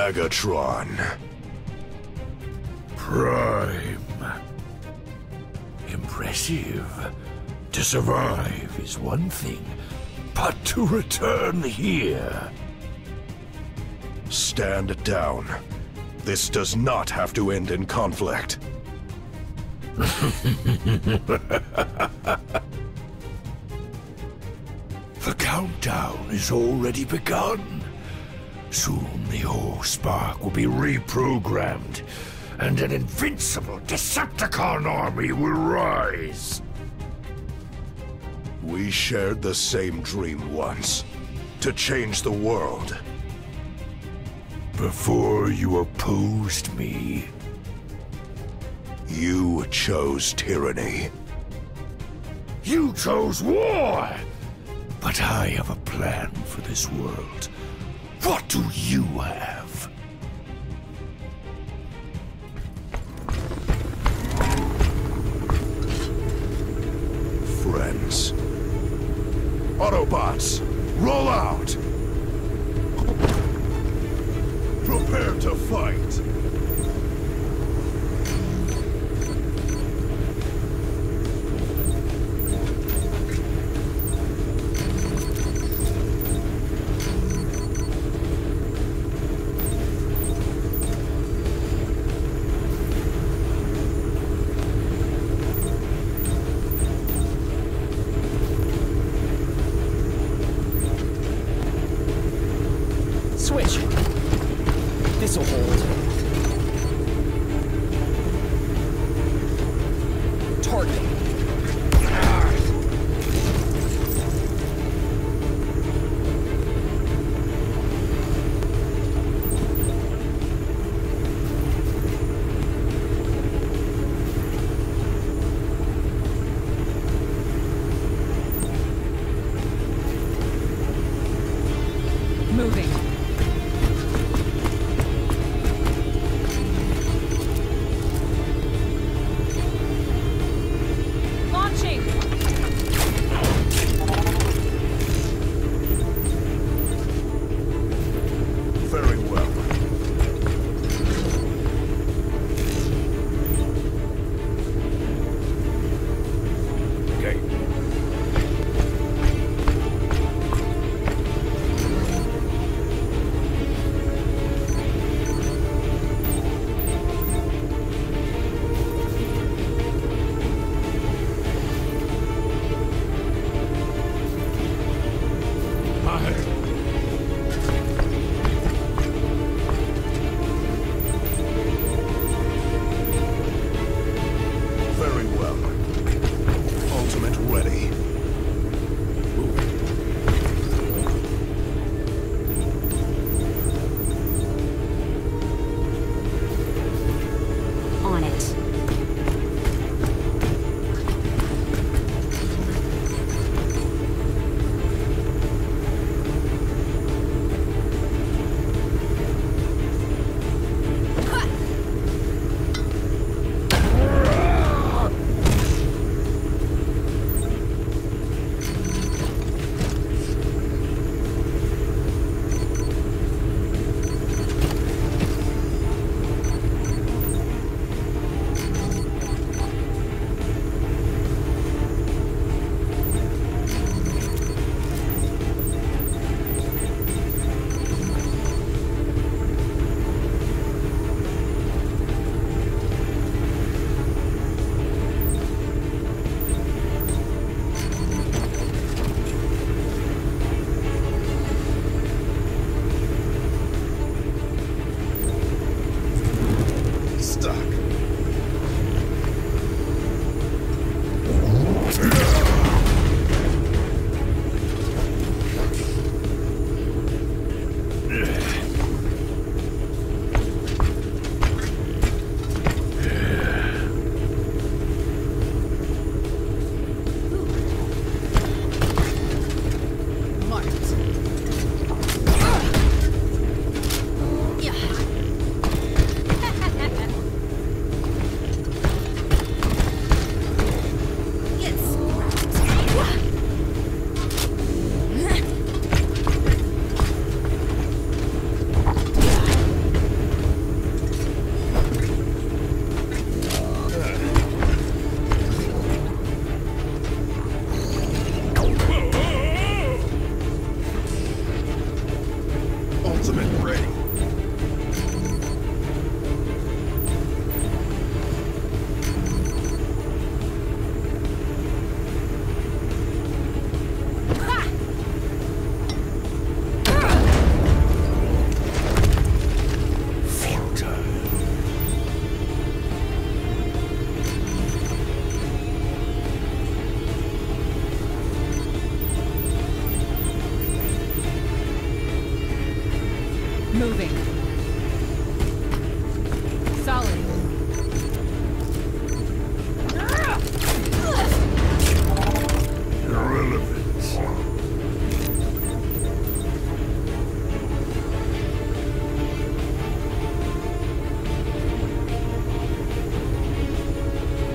Megatron. Prime. Impressive. To survive is one thing, but to return here... Stand down. This does not have to end in conflict. The countdown is already begun. Soon the Allspark will be reprogrammed, and an invincible Decepticon army will rise. We shared the same dream once, to change the world. Before you opposed me, you chose tyranny. You chose war! But I have a plan for this world. What do you have? Friends. Autobots, roll out! Prepare to fight! Switch. This'll hold.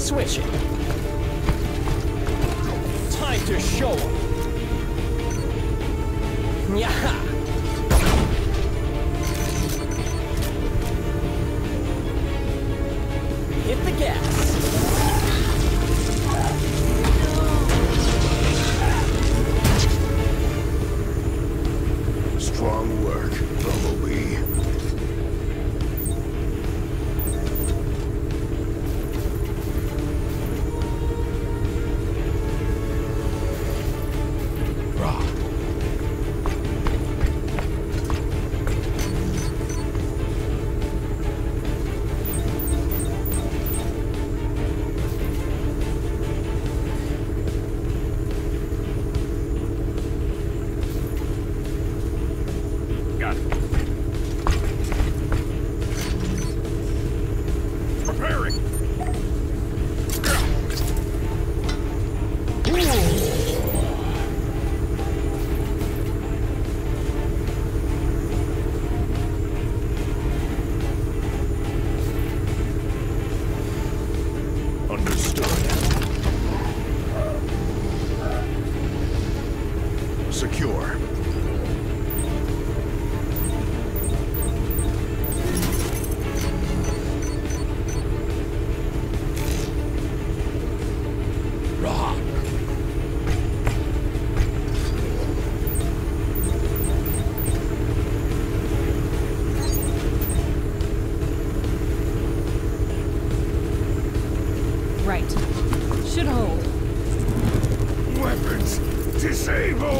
Switch it. Time to show 'em. Yeah. Hit the gas. Strong work, Bumblebee. Rock. Secure. Right. Should hold. Weapons disabled!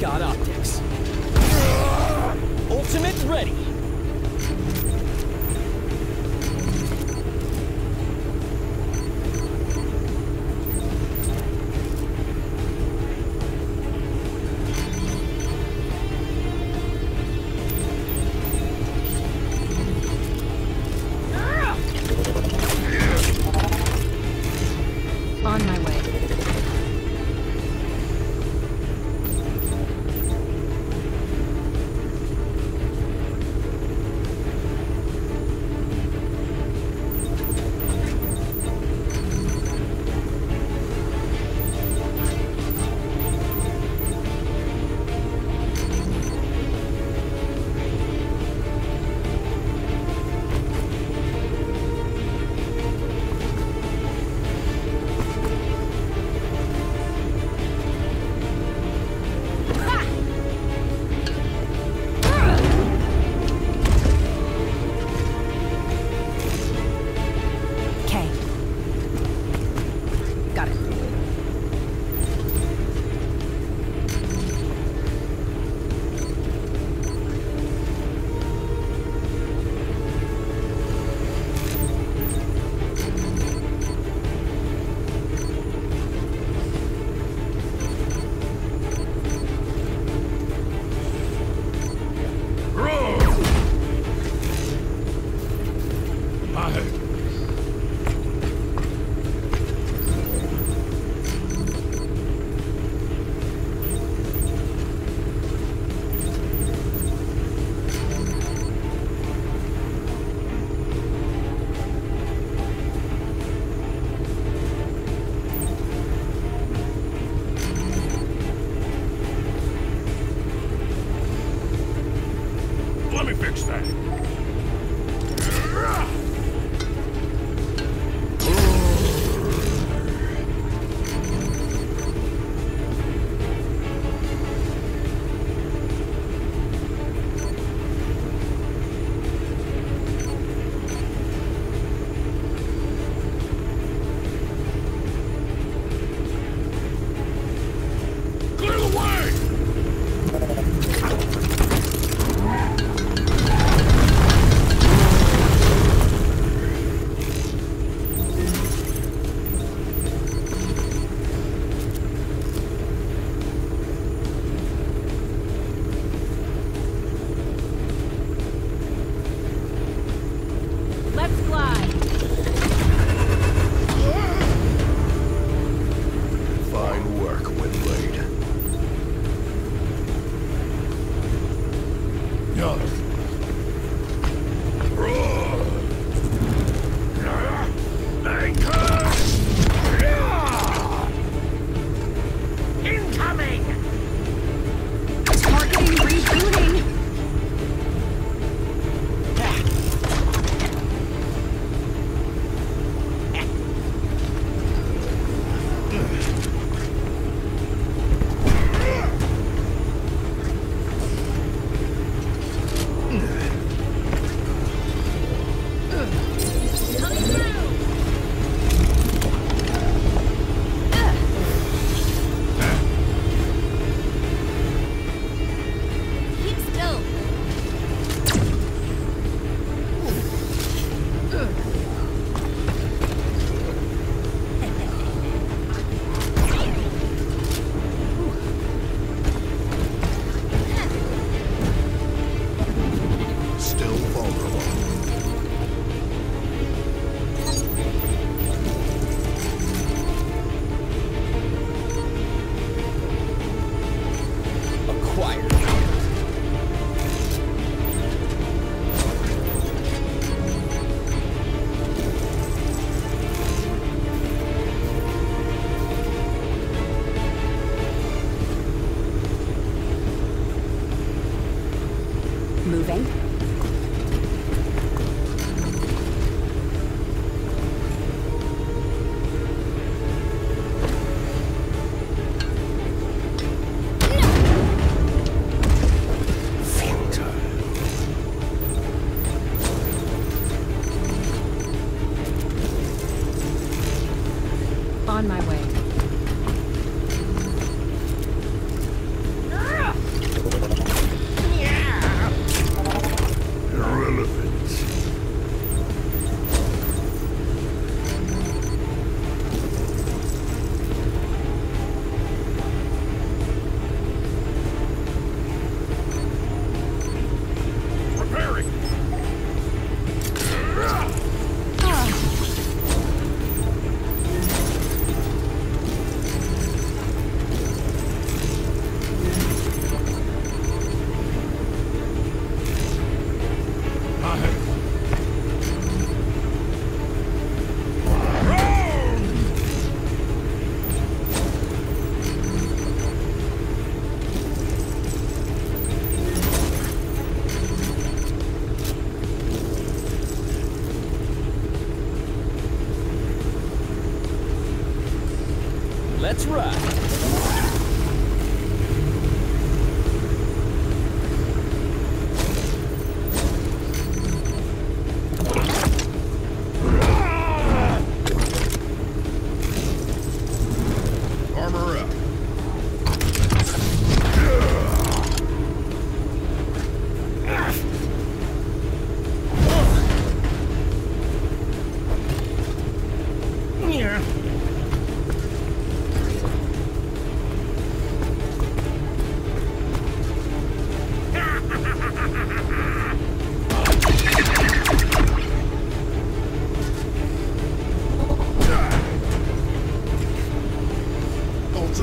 Got optics. Ultimate ready. On my way.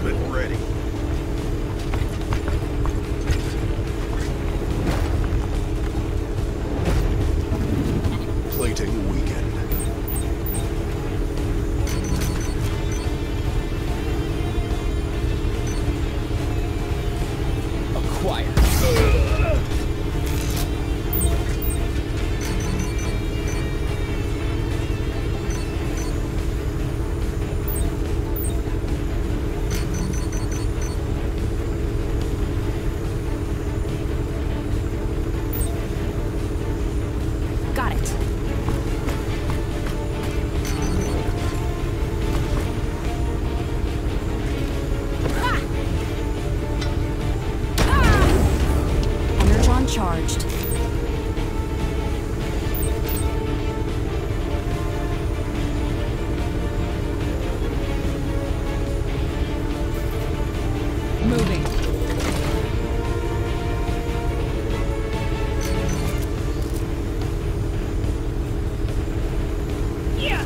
and ready. Plating weekend. Acquired. Charged. Moving. Yeah.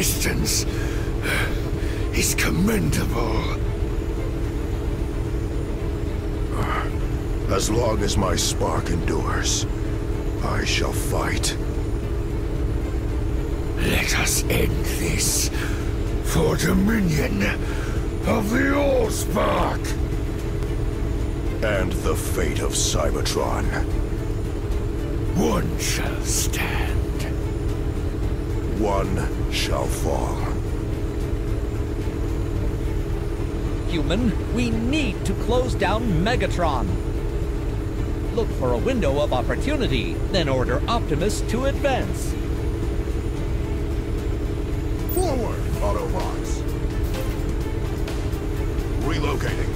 distance is commendable. As long as my spark endures, I shall fight. Let us end this for dominion of the Allspark and the fate of Cybertron. One shall stand, one shall fall. Human, we need to close down Megatron. Look for a window of opportunity, then order Optimus to advance. Forward, Autobots! Relocating.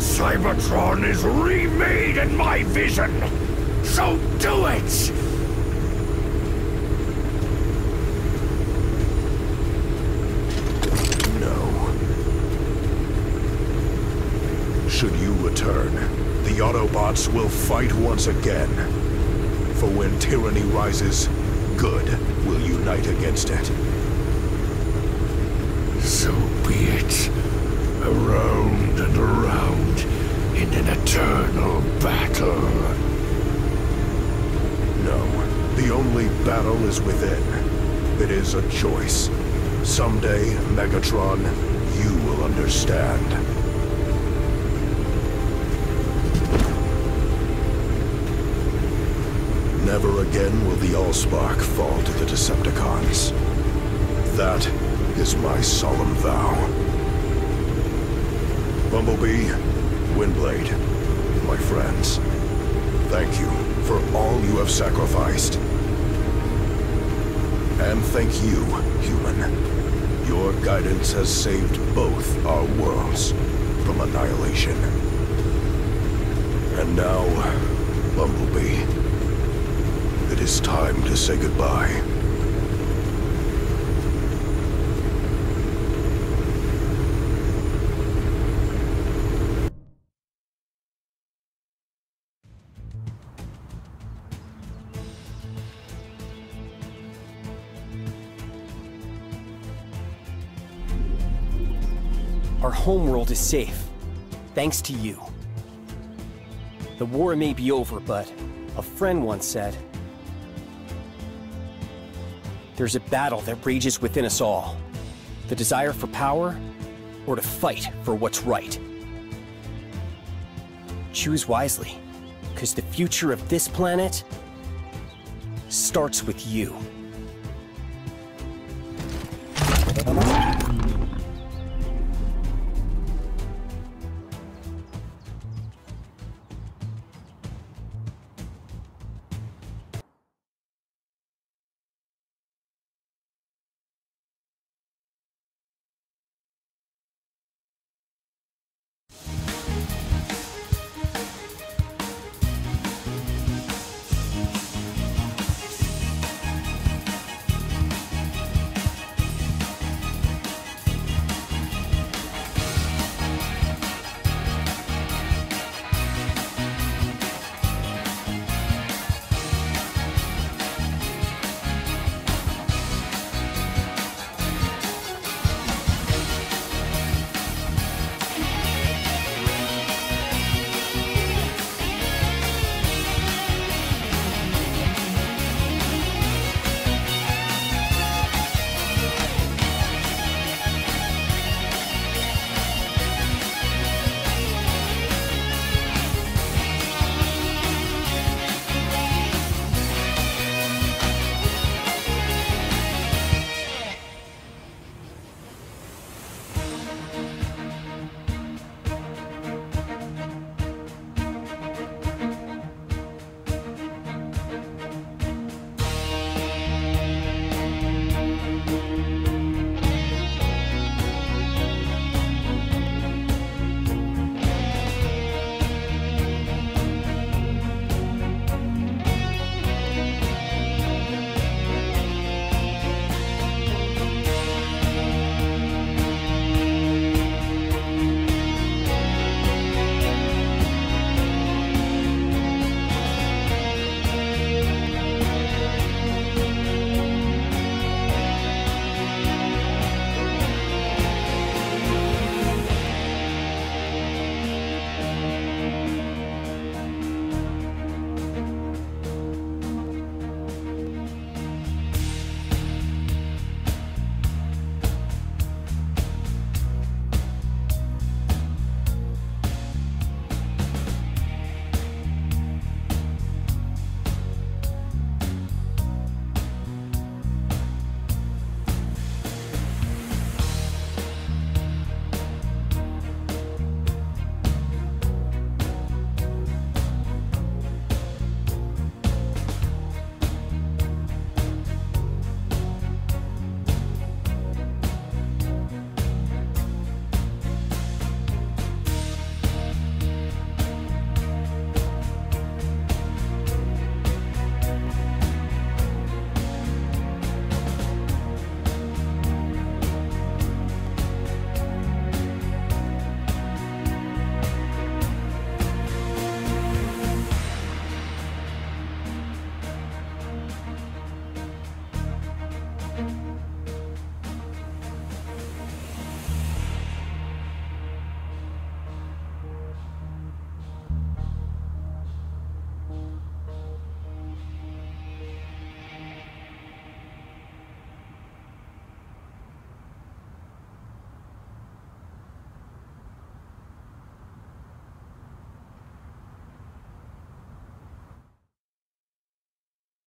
Cybertron is remade in my vision, so do it! No. Should you return, the Autobots will fight once again. For when tyranny rises, good will unite against it. So be it. Around and around in an eternal battle. No, the only battle is within. It is a choice. Someday, Megatron, you will understand. Never again will the Allspark fall to the Decepticons. That is my solemn vow. Bumblebee, Windblade, my friends, thank you for all you have sacrificed. And thank you, human. Your guidance has saved both our worlds from annihilation. And now, Bumblebee, it is time to say goodbye. Our homeworld is safe, thanks to you. The war may be over, but a friend once said, "There's a battle that rages within us all, the desire for power, or to fight for what's right. Choose wisely, because the future of this planet starts with you.